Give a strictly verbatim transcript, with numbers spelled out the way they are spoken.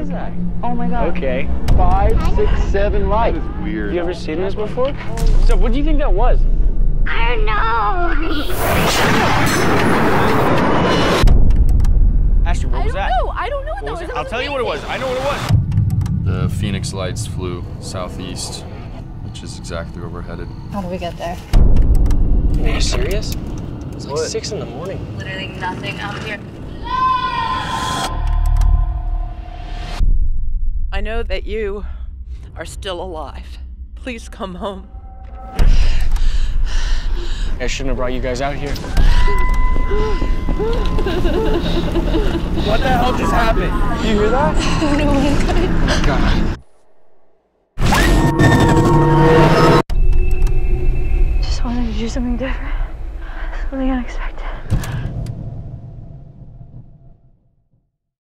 is that? Oh my God. Okay. Five, six, seven lights. That is weird. You ever seen this before? So what do you think that was? I don't know. Ashton, what was that? I don't know. I don't know what, what that was. was. I'll tell you what it was. I know what it was. The Phoenix Lights flew southeast, which is exactly where we're headed. How do we get there? Are you serious? It's like six in the morning. Literally nothing out here. I know that you are still alive. Please come home. I shouldn't have brought you guys out here. What the hell just happened? Did you hear that? No, I God. I just wanted to do something different, something unexpected.